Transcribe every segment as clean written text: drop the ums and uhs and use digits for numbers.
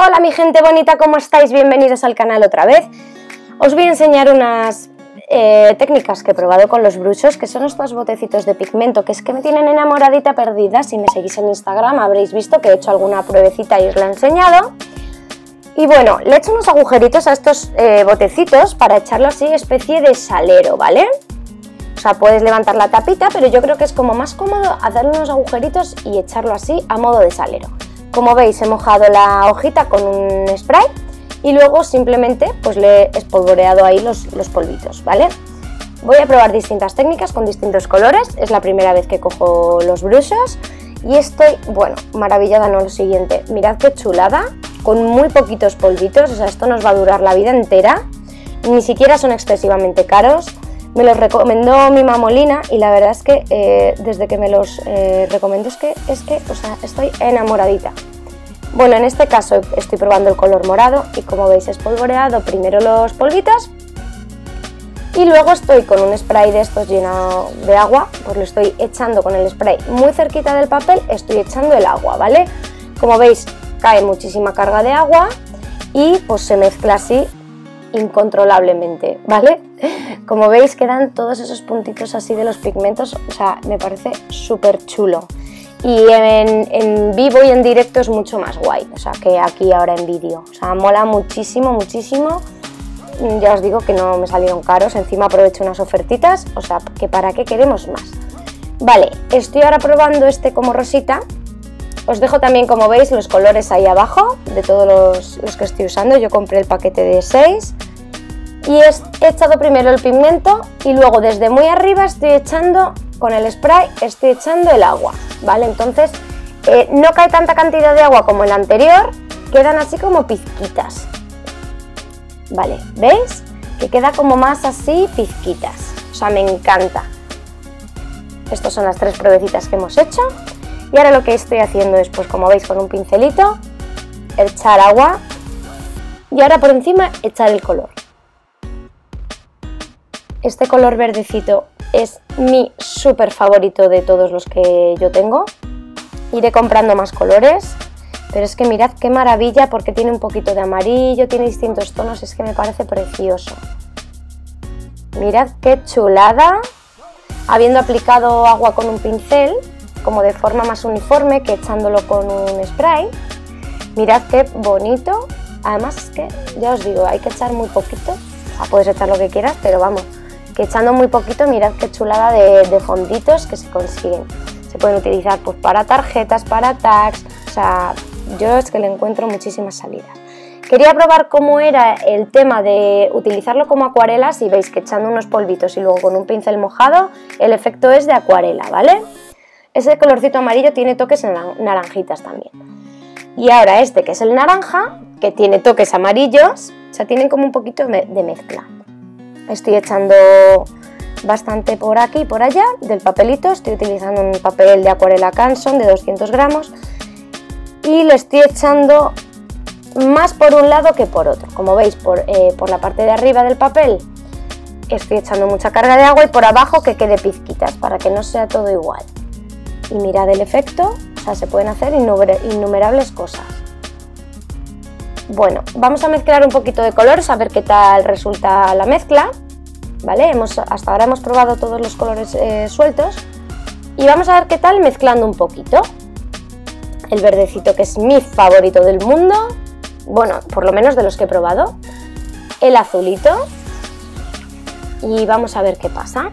Hola mi gente bonita, ¿cómo estáis? Bienvenidos al canal otra vez. Os voy a enseñar unas técnicas que he probado con los brushos, que son estos botecitos de pigmento, que es que me tienen enamoradita perdida. Si me seguís en Instagram habréis visto que he hecho alguna pruebecita y os la he enseñado. Y bueno, le he hecho unos agujeritos a estos botecitos para echarlo así, especie de salero, ¿vale? O sea, puedes levantar la tapita, pero yo creo que es como más cómodo hacerle unos agujeritos y echarlo así a modo de salero. Como veis, he mojado la hojita con un spray y luego simplemente pues le he espolvoreado ahí los polvitos, ¿vale? Voy a probar distintas técnicas con distintos colores. Es la primera vez que cojo los brushos y estoy, bueno, maravillada, ¿no? Lo siguiente, mirad qué chulada, con muy poquitos polvitos, o sea, esto nos va a durar la vida entera. Ni siquiera son excesivamente caros. Me los recomendó mi mamolina y la verdad es que desde que me los recomendó es que o sea, estoy enamoradita. Bueno, en este caso estoy probando el color morado y como veis he espolvoreado primero los polvitos y luego estoy con un spray de estos lleno de agua, pues lo estoy echando con el spray muy cerquita del papel, estoy echando el agua, ¿vale? Como veis cae muchísima carga de agua y pues se mezcla así incontrolablemente, ¿vale? Como veis quedan todos esos puntitos así de los pigmentos, o sea, me parece súper chulo. Y en vivo y en directo es mucho más guay, o sea, que aquí ahora en vídeo. O sea, mola muchísimo, muchísimo. Ya os digo que no me salieron caros, encima aprovecho unas ofertitas, o sea, que para qué queremos más. Vale, estoy ahora probando este como rosita. Os dejo también, como veis, los colores ahí abajo de todos los que estoy usando. Yo compré el paquete de 6 y he echado primero el pigmento y luego desde muy arriba estoy echando con el spray, estoy echando el agua, ¿vale? Entonces no cae tanta cantidad de agua como el anterior, quedan así como pizquitas, ¿vale? ¿Veis? Que queda como más así pizquitas, o sea, me encanta. Estas son las 3 pruebecitas que hemos hecho. Y ahora lo que estoy haciendo es, pues como veis, con un pincelito, echar agua y ahora por encima echar el color. Este color verdecito es mi súper favorito de todos los que yo tengo. Iré comprando más colores, pero es que mirad qué maravilla, porque tiene un poquito de amarillo, tiene distintos tonos, es que me parece precioso. Mirad qué chulada, habiendo aplicado agua con un pincel, como de forma más uniforme que echándolo con un spray. Mirad qué bonito. Además es que, ya os digo, hay que echar muy poquito. Ah, puedes echar lo que quieras, pero vamos, que echando muy poquito, mirad qué chulada de fonditos que se consiguen. Se pueden utilizar pues para tarjetas, para tags, o sea, yo es que le encuentro muchísimas salidas. Quería probar cómo era el tema de utilizarlo como acuarelas y veis que echando unos polvitos y luego con un pincel mojado, el efecto es de acuarela, ¿vale? Ese colorcito amarillo tiene toques naranjitas también. Y ahora este, que es el naranja, que tiene toques amarillos, o sea, tienen como un poquito de mezcla. Estoy echando bastante por aquí y por allá del papelito. Estoy utilizando un papel de acuarela Canson de 200 gramos y le estoy echando más por un lado que por otro. Como veis, por la parte de arriba del papel estoy echando mucha carga de agua y por abajo que quede pizquitas para que no sea todo igual. Y mirad el efecto, o sea, se pueden hacer innumerables cosas. Bueno, vamos a mezclar un poquito de colores a ver qué tal resulta la mezcla, ¿vale? Hasta ahora hemos probado todos los colores sueltos y vamos a ver qué tal mezclando un poquito. El verdecito, que es mi favorito del mundo, bueno, por lo menos de los que he probado. El azulito y vamos a ver qué pasa.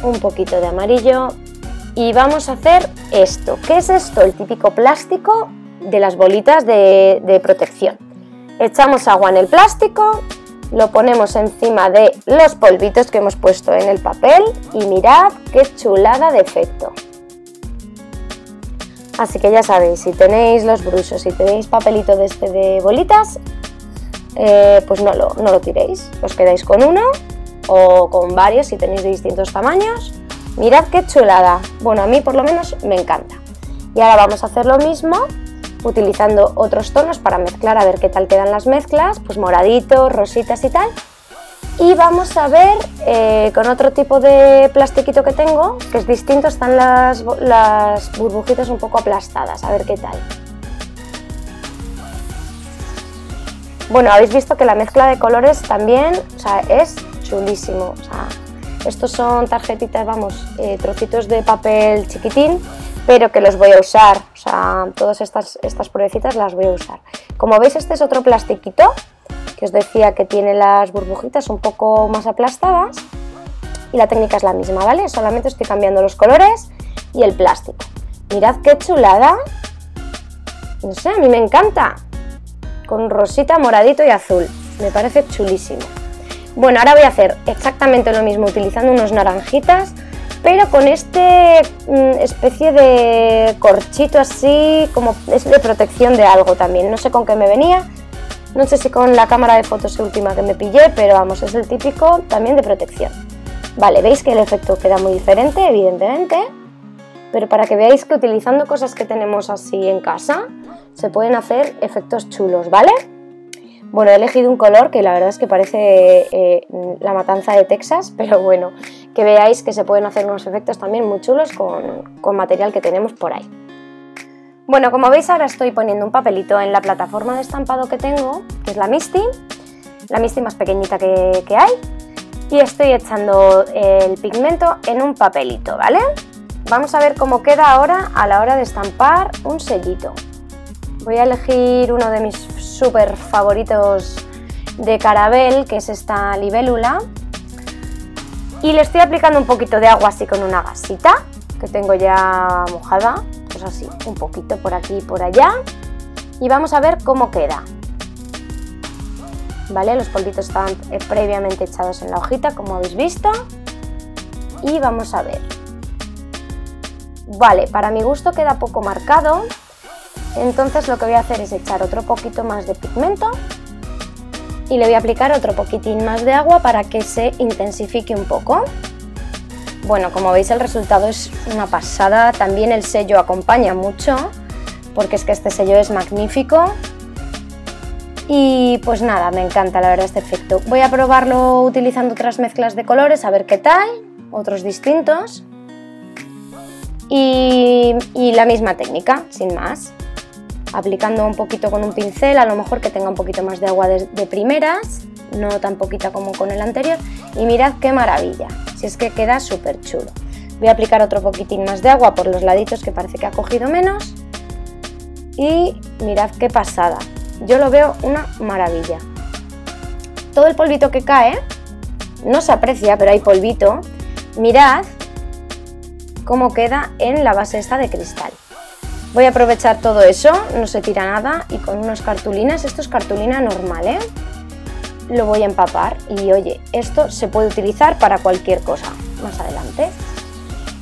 Un poquito de amarillo y vamos a hacer esto. ¿Qué es esto? El típico plástico de las bolitas de protección. Echamos agua en el plástico, lo ponemos encima de los polvitos que hemos puesto en el papel y mirad qué chulada de efecto. Así que ya sabéis, si tenéis los brushos, si tenéis papelito de este de bolitas, pues no lo tiréis, os quedáis con uno o con varios si tenéis de distintos tamaños. Mirad qué chulada, bueno, a mí por lo menos me encanta. Y ahora vamos a hacer lo mismo utilizando otros tonos para mezclar, a ver qué tal quedan las mezclas, pues moraditos, rositas y tal. Y vamos a ver con otro tipo de plastiquito que tengo, que es distinto, están las burbujitas un poco aplastadas, a ver qué tal. Bueno, habéis visto que la mezcla de colores también, o sea, es chulísimo. O sea, estos son tarjetitas, vamos, trocitos de papel chiquitín, pero que los voy a usar. O sea, todas estas pruebecitas las voy a usar. Como veis, este es otro plastiquito que os decía que tiene las burbujitas un poco más aplastadas y la técnica es la misma, ¿vale? Solamente estoy cambiando los colores y el plástico. Mirad qué chulada. No sé, a mí me encanta. Con rosita, moradito y azul, me parece chulísimo. Bueno, ahora voy a hacer exactamente lo mismo utilizando unos naranjitas, pero con este especie de corchito así, como es de protección de algo también, no sé con qué me venía, no sé si con la cámara de fotos última que me pillé, pero vamos, es el típico también de protección. Vale, veis que el efecto queda muy diferente, evidentemente, pero para que veáis que utilizando cosas que tenemos así en casa se pueden hacer efectos chulos, ¿vale? Bueno, he elegido un color que la verdad es que parece la matanza de Texas, pero bueno, que veáis que se pueden hacer unos efectos también muy chulos con material que tenemos por ahí. Bueno, como veis, ahora estoy poniendo un papelito en la plataforma de estampado que tengo, que es la Misti más pequeñita que hay, y estoy echando el pigmento en un papelito, ¿vale? Vamos a ver cómo queda ahora a la hora de estampar un sellito. Voy a elegir uno de mis súper favoritos de Carabel, que es esta libélula, y le estoy aplicando un poquito de agua así con una gasita que tengo ya mojada, pues así, un poquito por aquí y por allá, y vamos a ver cómo queda. Vale, los polvitos están previamente echados en la hojita, como habéis visto, y vamos a ver. Vale, para mi gusto queda poco marcado, entonces lo que voy a hacer es echar otro poquito más de pigmento y le voy a aplicar otro poquitín más de agua para que se intensifique un poco. Bueno, como veis, el resultado es una pasada, también el sello acompaña mucho, porque es que este sello es magnífico. Y pues nada, me encanta la verdad este efecto. Voy a probarlo utilizando otras mezclas de colores, a ver qué tal, otros distintos. Y la misma técnica, sin más, aplicando un poquito con un pincel, a lo mejor que tenga un poquito más de agua de primeras, no tan poquita como con el anterior, y mirad qué maravilla, si es que queda súper chulo. Voy a aplicar otro poquitín más de agua por los laditos, que parece que ha cogido menos, y mirad qué pasada, yo lo veo una maravilla. Todo el polvito que cae, no se aprecia, pero hay polvito, mirad cómo queda en la base esta de cristal. Voy a aprovechar todo eso, no se tira nada, y con unas cartulinas, esto es cartulina normal, ¿eh?, lo voy a empapar, y oye, esto se puede utilizar para cualquier cosa más adelante,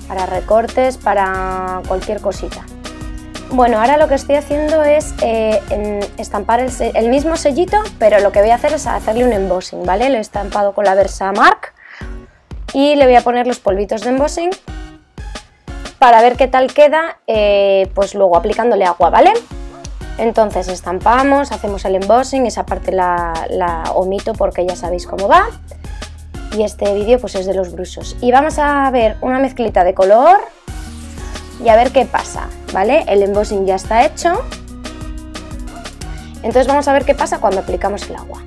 para recortes, para cualquier cosita. Bueno, ahora lo que estoy haciendo es estampar el mismo sellito, pero lo que voy a hacer es hacerle un embossing, ¿vale? Lo he estampado con la VersaMark y le voy a poner los polvitos de embossing para ver qué tal queda, pues luego aplicándole agua, ¿vale? Entonces estampamos, hacemos el embossing, esa parte la omito porque ya sabéis cómo va. Y este vídeo pues es de los brushos. Y vamos a ver una mezclita de color y a ver qué pasa, ¿vale? El embossing ya está hecho. Entonces vamos a ver qué pasa cuando aplicamos el agua.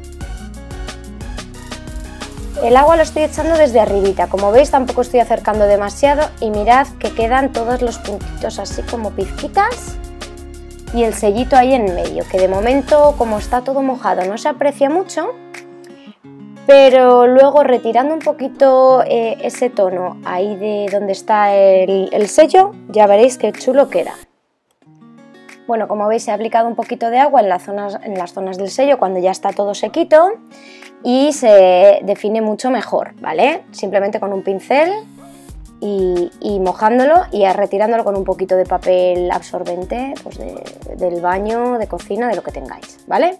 El agua lo estoy echando desde arribita, como veis tampoco estoy acercando demasiado, y mirad que quedan todos los puntitos así como pizquitas y el sellito ahí en medio, que de momento, como está todo mojado, no se aprecia mucho, pero luego retirando un poquito ese tono ahí de donde está el sello, ya veréis qué chulo queda. Bueno, como veis, he aplicado un poquito de agua en las zonas del sello cuando ya está todo sequito y se define mucho mejor, ¿vale? Simplemente con un pincel y mojándolo y retirándolo con un poquito de papel absorbente, pues del baño, de cocina, de lo que tengáis, ¿vale?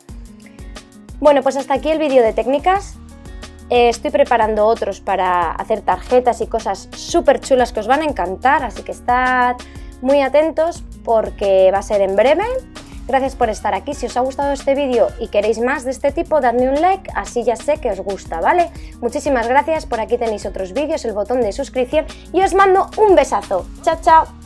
Bueno, pues hasta aquí el vídeo de técnicas. Estoy preparando otros para hacer tarjetas y cosas súper chulas que os van a encantar, así que estad muy atentos porque va a ser en breve. Gracias por estar aquí. Si os ha gustado este vídeo y queréis más de este tipo, dadme un like, así ya sé que os gusta, ¿vale? Muchísimas gracias, por aquí tenéis otros vídeos, el botón de suscripción y os mando un besazo. ¡Chao, chao!